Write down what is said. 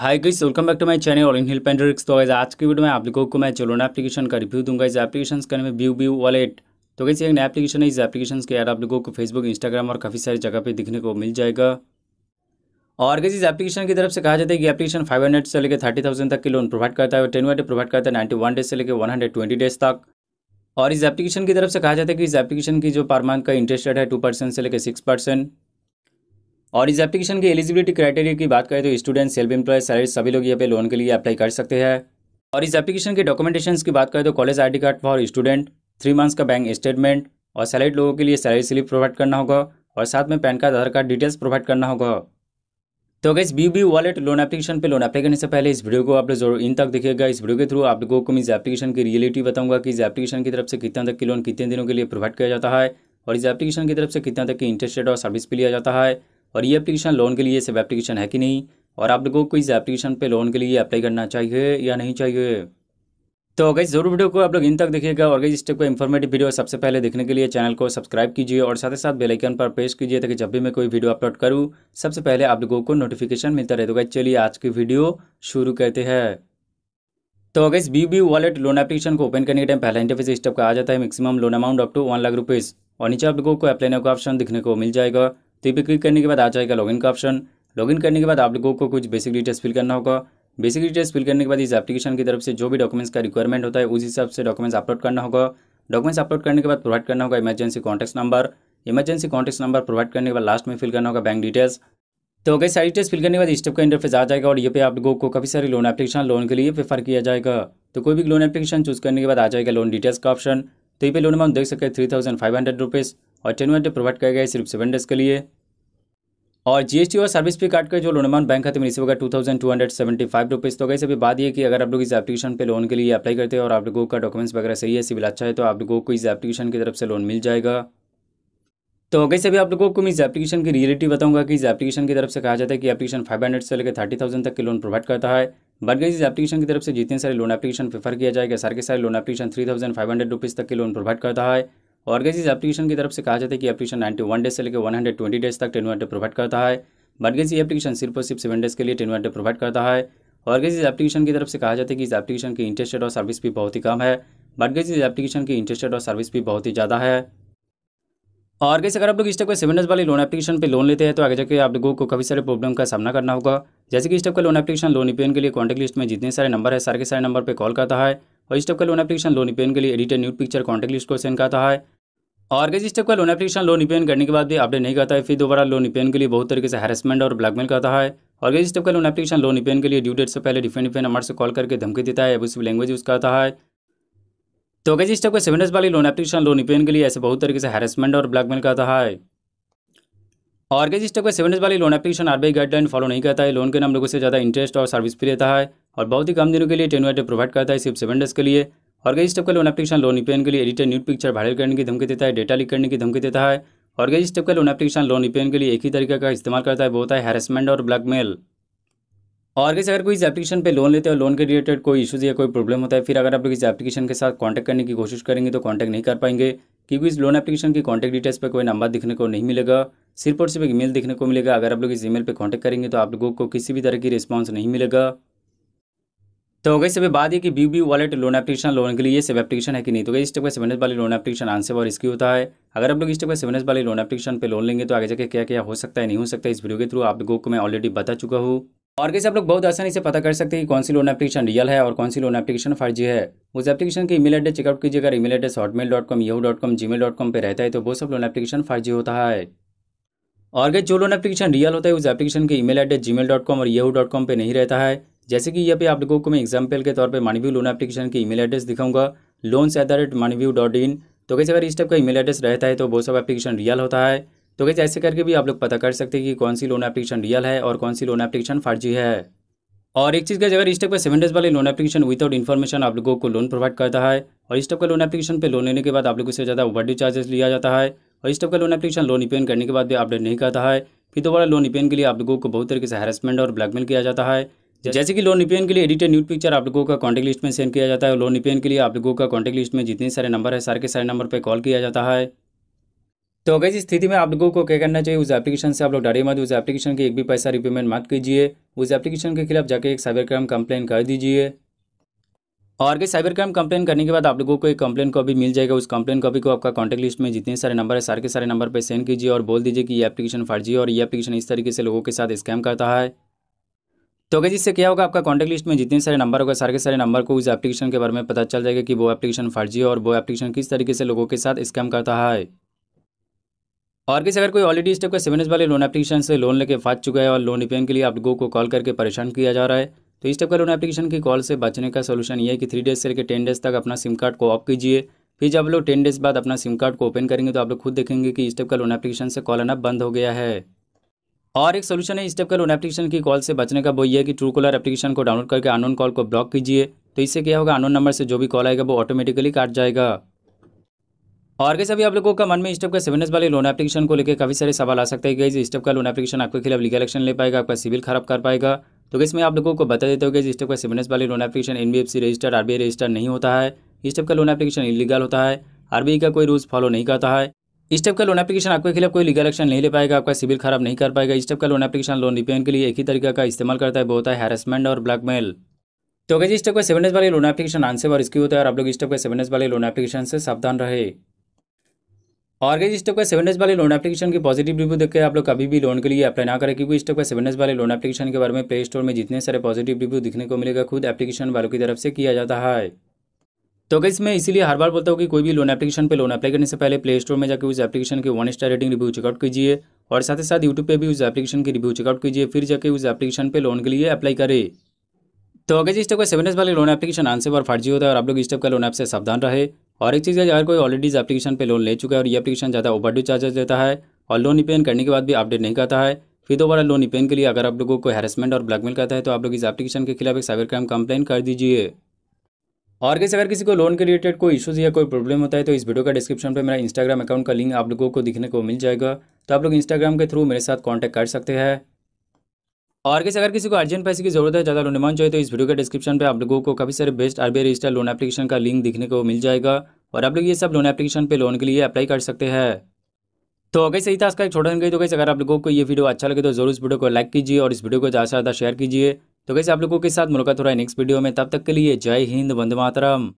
Hi guys, welcome back to my channel all in help and tricks. तो guys आज की video में आप लोगों को मैं चलोना एप्लीकेशन का रिव्यू दूंगा। इस एप्लीकेशन का नाम है बीबी वॉलेट। तो गाइस ये एक नया एप्लीकेशन है। इस एप्लीकेशन के यार आप लोगों को फेसबुक, इंस्टाग्राम और काफ़ी सारी जगह पे दिखने को मिल जाएगा। और गाइस इस एप्लीकेशन की तरफ से कहा जाता है कि एप्लीकेशन 500 से लेकर 30,000 तक के लोन प्रोवाइड करता है। 10 वाटे प्रोवाइड करता है 91 डेज से लेकर 120 डेज तक। और इस एप्लीकेशन की तरफ से कहा जाता है कि इस एप्लीकेशन की जो पर मंथ का इंटरेस्ट रेट है 2% से लेकर 6%। और इस एप्लीकेशन की एलिजिबिलिटी क्राइटेरिया की बात करें तो स्टूडेंट, सेल्फ एम्प्लॉय, सैलरी सभी लोग यहाँ पे लोन के लिए अप्लाई कर सकते हैं। और इस एप्लीकेशन के डॉक्यूमेंटेशन की बात करें तो college ID card for student, 3 months का बैंक स्टेटमेंट और सैलरी लोगों के लिए सैलरी स्लिप प्रोवाइड करना होगा और साथ में pan card, Aadhaar card details provide करना होगा। तो guys BB wallet loan application पे लोन अप्लाई करने से पहले इस वीडियो को आप लोग जरूर इन तक देखिएगा। इस वीडियो के थ्रू आप लोगों को मैं इस एप्लीकेशन की रियलिटी बताऊंगा कि इस एप्लीकेशन की तरफ से कितना तक की लोन कितने दिनों के लिए प्रोवाइड किया जाता है और इस एप्लीकेशन की तरफ से कितना तक की इंटरेस्ट रेट और सर्विस पे लिया जाता है और ये एप्लीकेशन लोन के लिए सब एप्लीकेशन है कि नहीं और आप लोगों को इस एप्लीकेशन पर लोन के लिए अप्लाई करना चाहिए या नहीं चाहिए। तो गाइस जरूर वीडियो को आप लोग इन तक देखिएगा। और गाइस इस टाइप का इंफॉर्मेटिव वीडियो सबसे पहले देखने के लिए चैनल को सब्सक्राइब कीजिए और साथ ही साथ बेल आइकन पर प्रेस कीजिए ताकि जब भी मैं कोई वीडियो अपलोड करूं सबसे पहले आप लोगों को नोटिफिकेशन मिलता रहे। तो गाइस चलिए आज की वीडियो शुरू करते हैं। तो guys BB wallet loan application को ओपन करने के टाइम पहला इंटरफेस इस टाइप का आ जाता है। Maximum loan amount up to 1 lakh rupees और नीचे आप लोगों को अप्लाई नाउ का ऑप्शन दिखने को मिल जाएगा। तो ये क्लिक करने के बाद आ जाएगा लॉगिन का ऑप्शन। लॉगिन करने के बाद आप लोगों को कुछ बेसिक डिटेल्स फिल करना होगा। बेसिक डिटेल्स फिल करने के बाद इस एप्लीकेशन की तरफ से जो भी डॉक्यूमेंट्स का रिक्वायरमेंट होता है उस हिसाब से डॉक्यूमेंट्स अपलोड करना होगा। डॉक्यूमेंट्स अपलोड करने के बाद प्रोवाइड करना होगा emergency contact number. Emergency contact number provide करने के बाद लास्ट में फिल करना होगा बैंक डिटेल्स। तो अगर सारी डिटेल्स फिल करने के बाद इस स्टेप का इंटरफेस आ जाएगा और ये पे आप लोगों को काफी सारे लोन एप्लीकेशन लोन के लिए प्रेफर किया जाएगा। तो कोई भी लोन एप्लीकेशन चूज करने के बाद आ जाएगा लोन डिटेल्स का ऑप्शन। तो ये पे लोन अमाउंट देख सकते हैं 3,500 रुपीज़ और 10 वाटे प्रोवाइड किया गया है सिर्फ 7 डेज के लिए। और जीएसटी और सर्विस पे काट कर जो लोन अमाउंट बैंक खाते में रिसीव होगा 2,275 रुपीज़। तो गाइस अभी बात ये कि अगर आप लोग इस एप्लीकेशन पे लोन के लिए अप्लाई करते हैं और आप लोगों का डॉक्यूमेंट्स वगैरह सही है, सिबिल अच्छा है तो आप लोगों को इस एप्लीकेशन की तरफ से लोन मिल जाएगा। तो गाइस अभी आप लोगों को मैं इस एप्लीकेशन की रियलिटी बताऊंगा कि इस एप्लीकेशन की तरफ से कहा जाता है कि एप्लीकेशन 500 से लेकर 30,000 तक के लोन प्रोवाइड करता है। बट गाइस इस एप्लीकेशन की तरफ से जितने सारे लोन एप्लीकेशन प्रेफर किया जाएगा सारे के सारे लोन एप्लीकेशन 3,500 रुपीज़ तक के लोन प्रोवाइड करता है। और गाइस इस एप्लीकेशन की तरफ से कहा जाता है कि एप्लीकेशन 91 डेज से लेकर 120 डेज तक 10 वाटे प्रोवाइड करता है। बट गाइस ये एप्लीकेशन सिर्फ और सिर्फ 7 डेज के लिए 10 वाटे प्रोवाइड करता है। और गाइस इस एप्लीकेशन की तरफ से कहा जाता है कि इस एप्लीकेशन की इंटरेस्ट रेट और सर्विस भी बहुत ही कम है। बट गाइस इस एप्लीकेशन की इंटरेस्ट रेट और सर्विस भी बहुत ही ज़्यादा है। और गाइस अगर आप लोग इस टाइप का 7 डेज वाले लोन एप्लीकेशन पे लोन लेते हैं तो आगे जाकर आप लोगों को काफ़ी सारे प्रॉब्लम का सामना करना होगा। जैसे कि इस टाइप का लोन एप्लीकेशन लोन ईपेन के लिए कॉन्टैक्ट लिस्ट में जितने सारे नंबर है सारे के सारे नंबर पर कॉल करता है। और इस टाइप का लोन एप्लीकेशन लोन ईपेन के लिए edit new picture contact list को सेंड करता है। और गाइस इस टाइप का लोन एप्लीकेशन लोन ईपेन करने के बाद भी अपडेट नहीं करता है, फिर दोबारा लोन ईपेन के लिए बहुत तरीके से हैरेसमेंट और ब्लैकमेल करता है। और गाइस इस टाइप का लोन एप्लीकेशन लोन ईपेन के लिए ड्यू डेट से पहले डिफरेंट नंबर से कॉल करके धमकी देता है, एब्यूसिव लैंग्वेज यूज करता है। तो गाइस इस टाइप का 7 डेज वाली लोन एप्लीकेशन लोन ईपेन के लिए ऐसे बहुत तरीके से हैरेसमेंट और ब्लैकमेल करता है। और गाइस इस टाइप का 7 डेज वाली loan application RBI guideline follow नहीं करता है। लोन के नाम लोगों से ज़्यादा इंटरेस्ट और सर्विस फ्री रहता है और बहुत ही कम दिनों के लिए 10 वाटे प्रोवाइड करता है सिर्फ 7 डेज के लिए। और गाइस इस टाइप का लोन एप्लीकेशन लोन ईपेन के लिए एडिटेड न्यूड पिक्चर वायरल करने की धमकी देता है, डेटा लीक करने की धमकी देता है। और गाइस इस टाइप का लोन एप्लीकेशन लोन ईपेन के लिए एक ही तरीके का इस्तेमाल करता है, वो होता है हैरेसमेंट और ब्लैकमेल। और गाइस अगर कोई इस एप्लीकेशन पे लोन लेते हैं और लोन के रिलेटेड कोई इशूज़ या कोई प्रॉब्लम होता है फिर अगर आप लोग इस एप्लीकेशन के साथ कॉन्टैक्ट करने की कोशिश करेंगे तो कॉन्टैक्ट नहीं कर पाएंगे क्योंकि इस लोन एप्लीकेशन की कॉन्टैक्ट डिटेल्स पर कोई नंबर दिखने को नहीं मिलेगा, सिर्फ और सिर्फ एक ईमेल दिखने को मिलेगा। अगर आप लोग इस ईमेल पर कॉन्टैक्ट करेंगे तो आप लोगों को किसी भी तरह की रिस्पॉन्स नहीं मिलेगा। तो गाइस अभी बात है कि BB wallet loan application loan के लिए सब एप्लीकेशन है कि नहीं। तो गाइस इस टाइप का 7 डेज वाली लोन एप्लीकेशन आंसर और इसकी होता है। अगर आप लोग इस टाइप का 7 डेज वाली लोन एप्लीकेशन पे लोन लेंगे तो आगे जाके क्या क्या हो सकता है नहीं हो सकता इस वीडियो के थ्रू आप लोगों को मैं ऑलरेडी बता चुका हूँ। और गाइस आप लोग बहुत आसानी से पता कर सकते हैं कि कौन सी लोन एप्लीकेशन रियल है और कौन सी लोन एप्लीकेशन फर्जी है। उस एप्लीकेशन की ईमेल एड्रेस चेकआउट कीजिए। अगर email address hotmail.com, yahoo.com, gmail.com पर रहता है तो वो सब लोन एप्लीकेशन फर्जी होता है। और गाइस जो लोन एप्लीकेशन रियल होता है उस एप्लीकेशन की ईमेल एड्रेस gmail.com और yahoo.com पर नहीं रहता है। जैसे कि यहाँ पे आप लोगों को मैं एग्जाम्पल के तौर पे MoneyView लोन एप्लीकेशन की ईमेल एड्रेस दिखाऊंगा, loans@moneyview.in। तो कैसे अगर इस टाइप का ईमेल एड्रेस रहता है तो वो सब एप्लीकेशन रियल होता है। तो कैसे ऐसे करके भी आप लोग पता कर सकते हैं कि कौन सी लोन एप्लीकेशन रियल है और कौन सी लोन एप्लीकेशन फर्जी है। और एक चीज़ का अगर इस टाइप का 7 डेज वाले लोन एप्लीकेशन विदाउट इन्फॉर्मेशन आप लोगों को लोन प्रोवाइड करता है। और इस टाइप का लोन एप्लीकेशन पर लोन लेने के बाद आप लोगों से ज़्यादा ओवरड्यू चार्जेस लिया जाता है। और इस टाइप का लोन एप्लीकेशन लोन ईपेन करने के बाद भी अपडेट नहीं करता है, फिर दोबारा लोन ईपेन के लिए आप लोगों को बहुत तरीके से हैरेसमेंट और ब्लैकमेल किया जाता है। जैसे कि लोन ईपेन के लिए एडिटेड न्यूड पिक्चर आप लोगों का कॉन्टैक्ट लिस्ट में सेंड किया जाता है। लोन ईपेन के लिए आप लोगों का कॉन्टैक्ट लिस्ट में जितने सारे नंबर है सारे के सारे नंबर पर कॉल किया जाता है। तो इस स्थिति में आप लोगों को क्या करना चाहिए, उस एप्लीकेशन से आप लोग डरिए मत, उस एप्लीकेशन के एक भी पैसा रिपेमेंट मत कीजिए, उस एप्लीकेशन के खिलाफ जाके एक साइबर क्राइम कंप्लेन कर दीजिए। और साइबर क्राइम कंप्लेन करने के बाद आप लोगों को एक कंप्लेन कॉपी मिल जाएगा, उस कंप्लेन कॉपी को आपका कॉन्टैक्ट लिस्ट में जितने सारे नंबर है सारे के सारे नंबर पर सेंड कीजिए और बोल दीजिए कि ये एप्लीकेशन फर्जी है और ये एप्लीकेशन इस तरीके से लोगों के साथ स्कैम करता है। तो अगर इससे क्या होगा, आपका कॉन्टैक्ट लिस्ट में जितने सारे नंबर होगा सारे के सारे नंबर को उस एप्लीकेशन के बारे में पता चल जाएगा कि वो एप्लीकेशन फर्जी है और वो एप्लीकेशन किस तरीके से लोगों के साथ स्कैम करता है। और किसी अगर कोई ऑलरेडी इस टाइप का 7S वाले लोन एप्लीकेशन से लोन लेके फंस चुका है और लोन रिपेयरिंग के लिए आप लोगों को कॉल करके परेशान किया जा रहा है, तो इस टाइप का लोन एप्लीकेशन की कॉल से बचने का सोल्यूशन ये है कि 3 डेज से लेकर 10 डेज तक अपना सिम कार्ड को ऑफ कीजिए। फिर जब लोग 10 डेज बाद अपना सिम कार्ड को ओपन करेंगे तो आप लोग खुद देखेंगे कि इस टाइप का लोन एप्लीकेशन से कॉल आना बंद हो गया है। और एक सोल्यूशन है इस टाइप का लोन एप्लीकेशन की कॉल से बचने का, वो ये है कि ट्रू कॉलर एप्लीकेशन को डाउनलोड करके अननोन कॉल को ब्लॉक कीजिए। तो इससे क्या होगा, अननोन नंबर से जो भी कॉल आएगा वो ऑटोमेटिकली काट जाएगा। और कैसे अभी आप लोगों का मन में इस टाइप का 7S वाले लोन एप्लीकेशन को लेकर काफ़ी सारे सवाल आ सकते हैं कि इस टाइप का लोन एप्लीकेशन आपके खिलाफ लीगल एक्शन ले पाएगा, आपका सिबिल खराब कर पाएगा। तो कैसे मैं आप लोगों को बता देता हूँ कि इस टाइप का 7S वाले loan application NBFC registered RBI registered नहीं होता है। इस टाइप का लोन एप्लीकेशन इलीगल होता है, RBI का कोई रूल्स फॉलो नहीं करता है। इस टाइप का लोन एप्लीकेशन आपके खिलाफ कोई लीगल एक्शन नहीं ले पाएगा, आपका सिबिल खराब नहीं कर पाएगा। इस टाइप का लोन एप्लीकेशन लोन रिपेयरिंग के लिए एक ही तरीका का इस्तेमाल करता है, वो होता है हैरेसमेंट और ब्लैकमेल। तो कैसे इस टाइप का 7S वाले लोन एप्लीकेशन अनसेफ और रिस्की होता है और आप लोग इस टाइप का 7S वाले लोन एप्लीकेशन से सावधान रहे। और इस टाइप का 7S वाले लोन एप्लीकेशन की पॉजिटिव रिव्यू देखकर आप लोग कभी भी लोन के लिए अप्लाई ना करें, क्योंकि इस टाइप का 7S वाले लोन एप्लीकेशन के बारे में प्ले स्टोर में जितने सारे पॉजिटिव रिव्यू दिखने को मिलेगा खुद एप्लीकेशन वालों की तरफ से किया जाता है। तो गाइस मैं इसीलिए हर बार बोलता हूँ कि कोई भी लोन एप्लीकेशन पे लोन अप्लाई करने से पहले प्ले स्टोर में जाकर उस एप्लीकेशन के 1 स्टार रेटिंग रिव्यू चेकआउट कीजिए और साथ ही साथ यूट्यूब पे भी उस एप्लीकेशन की रिव्यू चेकआउट कीजिए, फिर जाके उस एप्लीकेशन पे लोन के लिए अप्लाई करें। तो गाइस इस टाइप का 7S वाले लोन एप्लीकेशन अनसेफ और फर्जी होता है और आप लोग इस टाइप का लोन ऐप से सावधान रहे। और एक चीज़ है, अगर कोई ऑलरेडी इस एप्लीकेशन पे लोन ले चुका है और ये एप्लीकेशन ज़्यादा ओवरड्यू चार्जेस देता है और लोन रिपेयरिंग करने के बाद भी अपडेट नहीं करता है, फिर दोबारा लोन रिपेयरिंग के लिए अगर आप लोगों को हैरेसमेंट और ब्लैकमेल करता है तो आप लोग इस एप्लीकेशन के खिलाफ एक साइबर क्राइम कंप्लेन कर दीजिए। और कैसे अगर किसी को लोन के रिलेटेड कोई इशूज़ या कोई प्रॉब्लम होता है तो इस वीडियो का डिस्क्रिप्शन पर मेरा इंस्टाग्राम अकाउंट का लिंक आप लोगों को दिखने को मिल जाएगा, तो आप लोग इंस्टाग्राम के थ्रू मेरे साथ कॉन्टैक्ट कर सकते हैं। और कैसे अगर किसी को अर्जेंट पैसे की जरूरत है, ज़्यादा लोन डिमांड चाहिए, तो इस वीडियो के डिस्क्रिप्शन पर आप लोगों को काफ़ी सारे best RBI registered loan application का लिंक दिखने को मिल जाएगा और आप लोग ये सब लोन एप्लीकेशन पे लोन के लिए अप्लाई कर सकते हैं। तो गाइस सही था इसका एक छोटा सा, तो गाइस अगर आप लोगों को ये वीडियो अच्छा लगे तो जरूर इस वीडियो को लाइक कीजिए और इस वीडियो को ज़्यादा से ज़्यादा शेयर कीजिए। तो गाइस आप लोगों के साथ मुलाकात हो रहा है नेक्स्ट वीडियो में, तब तक के लिए जय हिंद, वंदे मातरम।